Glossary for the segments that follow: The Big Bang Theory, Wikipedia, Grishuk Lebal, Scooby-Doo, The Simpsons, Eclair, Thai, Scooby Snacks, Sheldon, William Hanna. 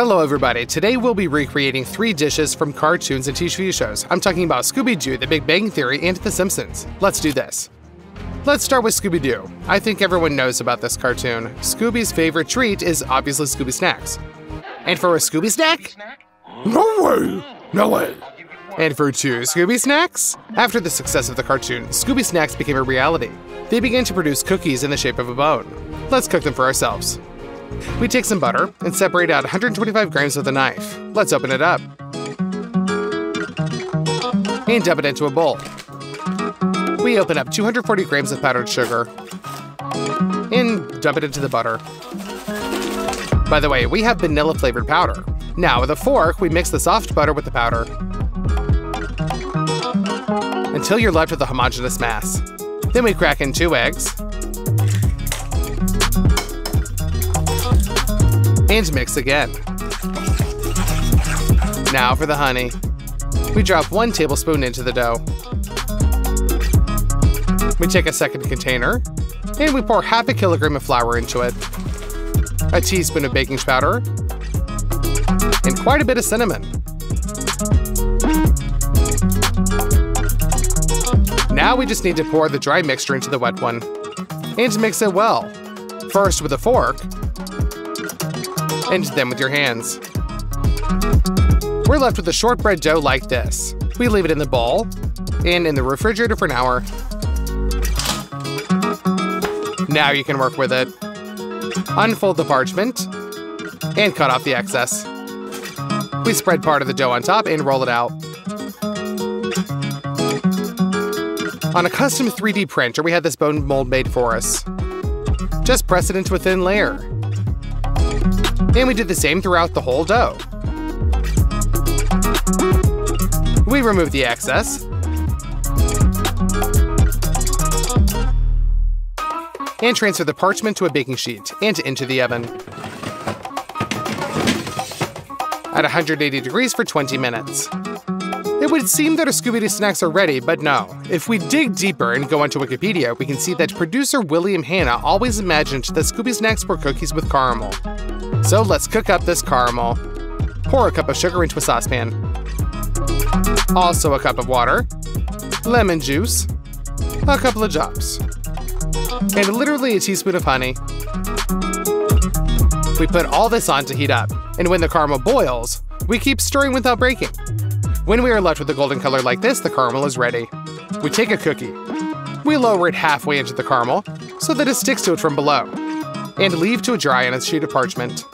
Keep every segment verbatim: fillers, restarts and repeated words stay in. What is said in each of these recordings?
Hello everybody, today we'll be recreating three dishes from cartoons and T V shows. I'm talking about Scooby-Doo, The Big Bang Theory, and The Simpsons. Let's do this. Let's start with Scooby-Doo. I think everyone knows about this cartoon. Scooby's favorite treat is obviously Scooby Snacks. And for a Scooby Snack? No way! No way! And for two Scooby Snacks? After the success of the cartoon, Scooby Snacks became a reality. They began to produce cookies in the shape of a bone. Let's cook them for ourselves. We take some butter and separate out one hundred twenty-five grams with a knife. Let's open it up. And dump it into a bowl. We open up two hundred forty grams of powdered sugar. And dump it into the butter. By the way, we have vanilla-flavored powder. Now with a fork, we mix the soft butter with the powder. Until you're left with a homogeneous mass. Then we crack in two eggs. And mix again. Now for the honey. We drop one tablespoon into the dough. We take a second container, and we pour half a kilogram of flour into it, a teaspoon of baking powder, and quite a bit of cinnamon. Now we just need to pour the dry mixture into the wet one, and mix it well, first with a fork, and then with your hands. We're left with a shortbread dough like this. We leave it in the bowl and in the refrigerator for an hour. Now you can work with it. Unfold the parchment and cut off the excess. We spread part of the dough on top and roll it out. On a custom three D printer, we had this bone mold made for us. Just press it into a thin layer. And we did the same throughout the whole dough. We remove the excess. And transfer the parchment to a baking sheet and into the oven. At one hundred eighty degrees for twenty minutes. It would seem that our Scooby-Doo snacks are ready, but no. If we dig deeper and go onto Wikipedia, we can see that producer William Hanna always imagined that Scooby snacks were cookies with caramel. So let's cook up this caramel. Pour a cup of sugar into a saucepan. Also a cup of water, lemon juice, a couple of drops, and literally a teaspoon of honey. We put all this on to heat up, and when the caramel boils, we keep stirring without breaking. When we are left with a golden color like this, the caramel is ready. We take a cookie. We lower it halfway into the caramel so that it sticks to it from below, and leave to dry on a sheet of parchment.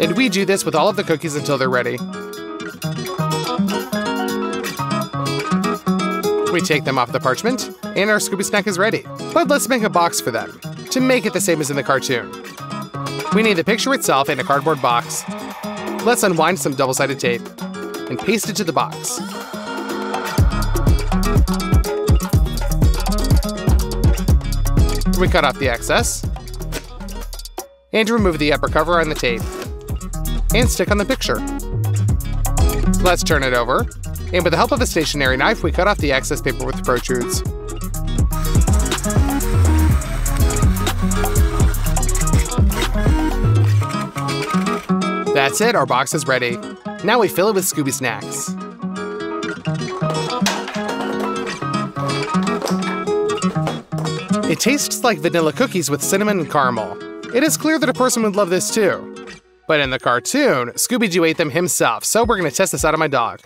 And we do this with all of the cookies until they're ready. We take them off the parchment, and our Scooby Snack is ready. But let's make a box for them, to make it the same as in the cartoon. We need the picture itself in a cardboard box. Let's unwind some double-sided tape, and paste it to the box. We cut off the excess, and remove the upper cover on the tape, and stick on the picture. Let's turn it over, and with the help of a stationary knife, we cut off the excess paper with the protrudes. That's it, our box is ready. Now we fill it with Scooby Snacks. It tastes like vanilla cookies with cinnamon and caramel. It is clear that a person would love this too. But in the cartoon, Scooby-Doo ate them himself, so we're gonna test this out on my dog.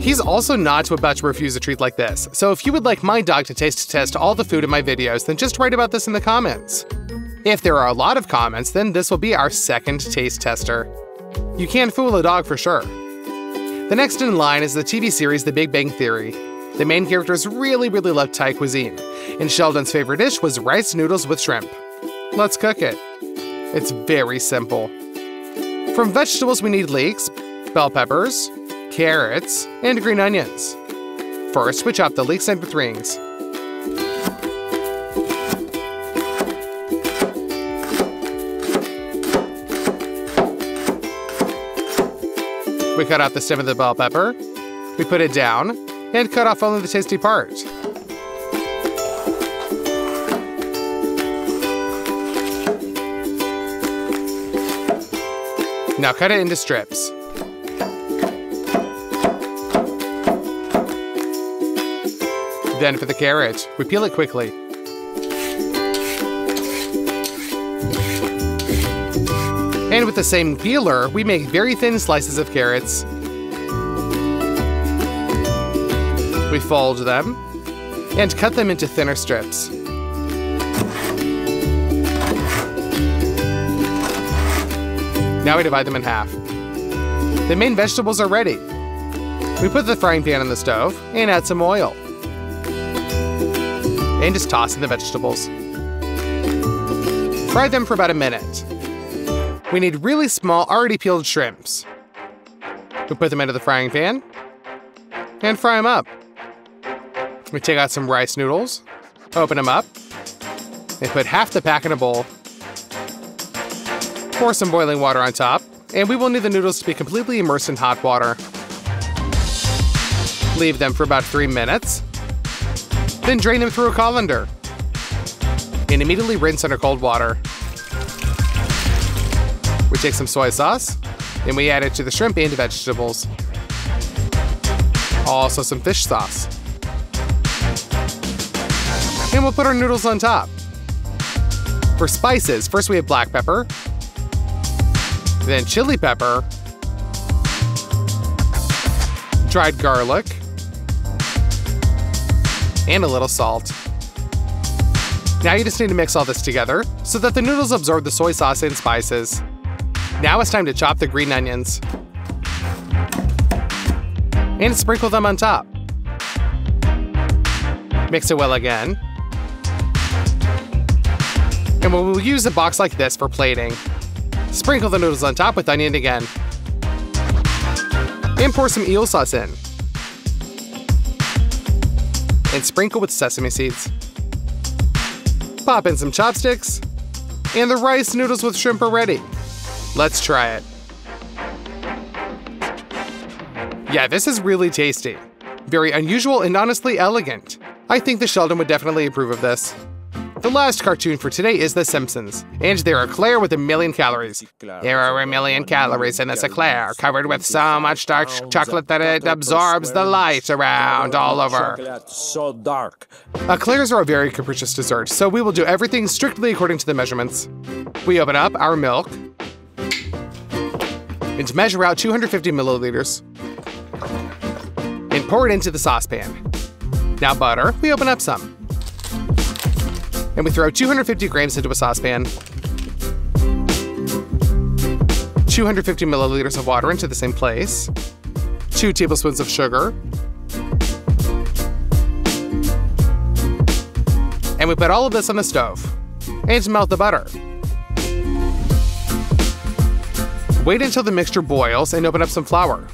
He's also not about to refuse a treat like this, so if you would like my dog to taste test all the food in my videos, then just write about this in the comments. If there are a lot of comments, then this will be our second taste tester. You can't fool a dog for sure. The next in line is the T V series The Big Bang Theory. The main characters really, really loved Thai cuisine, and Sheldon's favorite dish was rice noodles with shrimp. Let's cook it. It's very simple. From vegetables we need leeks, bell peppers, carrots, and green onions. First, switch off the leaks and with rings. We cut off the stem of the bell pepper. We put it down and cut off only the tasty part. Now cut it into strips. Then for the carrot, we peel it quickly. And with the same peeler, we make very thin slices of carrots. We fold them and cut them into thinner strips. Now we divide them in half. The main vegetables are ready. We put the frying pan on the stove and add some oil. And just toss in the vegetables. Fry them for about a minute. We need really small, already peeled shrimps. We put them into the frying pan and fry them up. We take out some rice noodles, open them up, and put half the pack in a bowl. Pour some boiling water on top, and we will need the noodles to be completely immersed in hot water. Leave them for about three minutes, then drain them through a colander, and immediately rinse under cold water. We take some soy sauce, and we add it to the shrimp and vegetables. Also some fish sauce. And we'll put our noodles on top. For spices, first we have black pepper, then chili pepper, dried garlic, and a little salt. Now you just need to mix all this together so that the noodles absorb the soy sauce and spices. Now it's time to chop the green onions and sprinkle them on top. Mix it well again. And we will use a box like this for plating. Sprinkle the noodles on top with onion again. And pour some eel sauce in. And sprinkle with sesame seeds. Pop in some chopsticks. And the rice noodles with shrimp are ready. Let's try it. Yeah, this is really tasty. Very unusual and honestly elegant. I think the Sheldon would definitely approve of this. The last cartoon for today is The Simpsons, and there are Eclair with a million calories. There are a million calories in this Eclair, covered with so much dark chocolate that it absorbs the light around all over. So dark. Eclairs are a very capricious dessert, so we will do everything strictly according to the measurements. We open up our milk, and measure out two hundred fifty milliliters. And pour it into the saucepan. Now butter, we open up some. And we throw two hundred fifty grams into a saucepan. two hundred fifty milliliters of water into the same place. Two tablespoons of sugar. And we put all of this on the stove. And melt the butter. Wait until the mixture boils and open up some flour.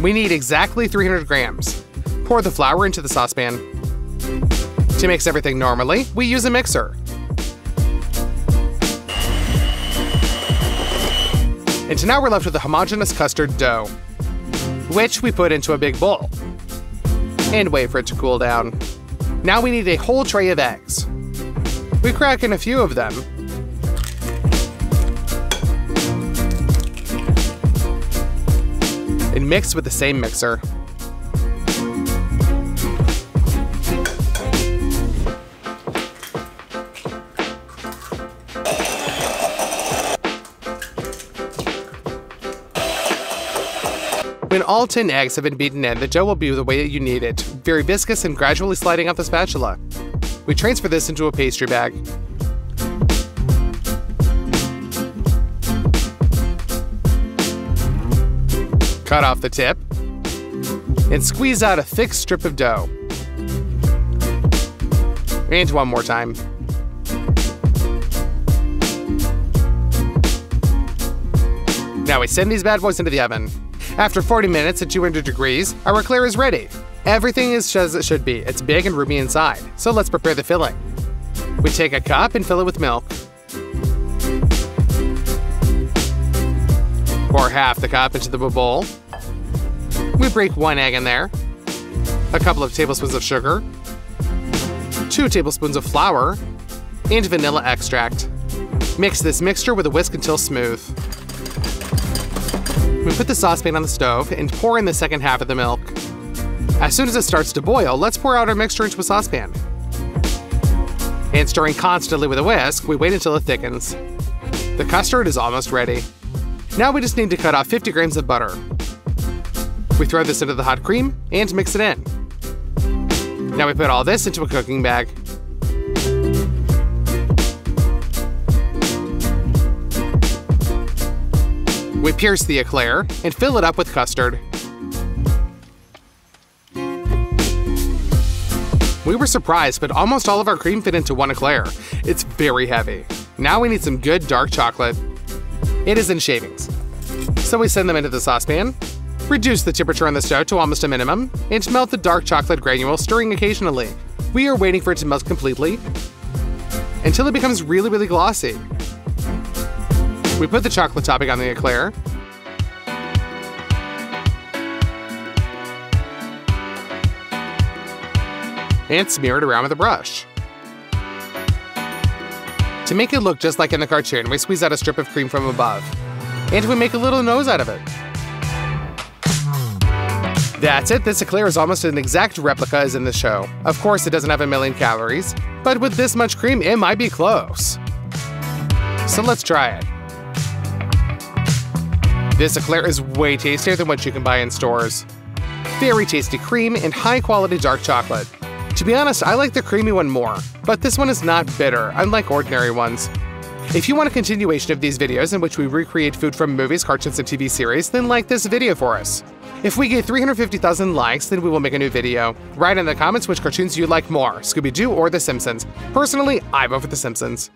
We need exactly three hundred grams. Pour the flour into the saucepan. To mix everything normally, we use a mixer. And now we're left with a homogeneous custard dough, which we put into a big bowl and wait for it to cool down. Now we need a whole tray of eggs. We crack in a few of them. And mixed with the same mixer. When all ten eggs have been beaten in, the dough will be the way that you need it, very viscous and gradually sliding off the spatula. We transfer this into a pastry bag. Cut off the tip and squeeze out a thick strip of dough. And one more time. Now we send these bad boys into the oven. After forty minutes at two hundred degrees, our eclair is ready. Everything is as it should be. It's big and roomy inside, so let's prepare the filling. We take a cup and fill it with milk. Pour half the cup into the bowl. We break one egg in there, a couple of tablespoons of sugar, two tablespoons of flour, and vanilla extract. Mix this mixture with a whisk until smooth. We put the saucepan on the stove and pour in the second half of the milk. As soon as it starts to boil, let's pour out our mixture into a saucepan. And stirring constantly with a whisk, we wait until it thickens. The custard is almost ready. Now we just need to cut off fifty grams of butter. We throw this into the hot cream and mix it in. Now we put all this into a cooking bag. We pierce the eclair and fill it up with custard. We were surprised, but almost all of our cream fit into one eclair. It's very heavy. Now we need some good dark chocolate. It is in shavings. So we send them into the saucepan, reduce the temperature on the stove to almost a minimum, and melt the dark chocolate granule, stirring occasionally. We are waiting for it to melt completely until it becomes really, really glossy. We put the chocolate topping on the eclair. And smear it around with a brush. To make it look just like in the cartoon, we squeeze out a strip of cream from above, and we make a little nose out of it. That's it, this eclair is almost an exact replica as in the show. Of course, it doesn't have a million calories, but with this much cream, it might be close. So let's try it. This eclair is way tastier than what you can buy in stores. Very tasty cream and high-quality dark chocolate. To be honest, I like the creamy one more, but this one is not bitter, unlike ordinary ones. If you want a continuation of these videos in which we recreate food from movies, cartoons, and T V series, then like this video for us. If we get three hundred fifty thousand likes, then we will make a new video. Write in the comments which cartoons you like more, Scooby-Doo or The Simpsons. Personally, I vote for The Simpsons.